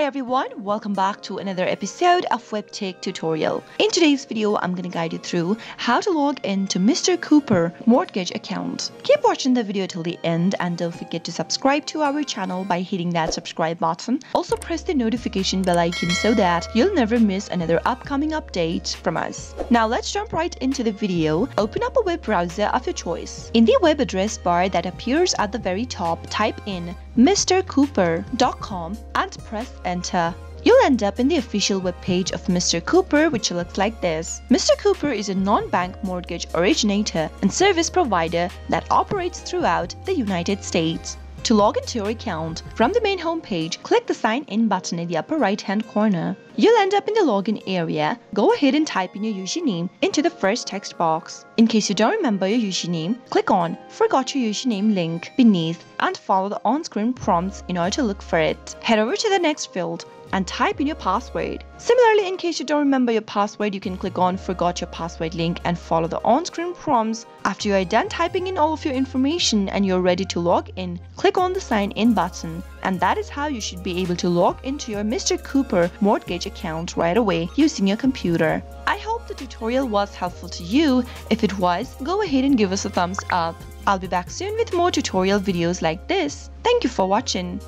Hi everyone, welcome back to another episode of WebTech Tutorial. In today's video, I'm going to guide you through how to log into Mr. Cooper mortgage account. Keep watching the video till the end and don't forget to subscribe to our channel by hitting that subscribe button. Also press the notification bell icon so that you'll never miss another upcoming update from us. Now let's jump right into the video. Open up a web browser of your choice. In the web address bar that appears at the very top, type in mrcooper.com and press enter. You'll end up in the official webpage of Mr. Cooper, which looks like this. Mr. Cooper is a non-bank mortgage originator and service provider that operates throughout the United States. To log into your account, from the main homepage, click the Sign In button in the upper right-hand corner. You'll end up in the login area. Go ahead and type in your username into the first text box. In case you don't remember your username, click on Forgot Your Username link beneath and follow the on-screen prompts in order to look for it. Head over to the next field and type in your password. Similarly, in case you don't remember your password, you can click on Forgot Your Password link and follow the on-screen prompts. After you are done typing in all of your information and you're ready to log in, click on the Sign In button. And that is how you should be able to log into your Mr. Cooper mortgage account right away using your computer. I hope the tutorial was helpful to you. If it was, go ahead and give us a thumbs up. I'll be back soon with more tutorial videos like this. Thank you for watching.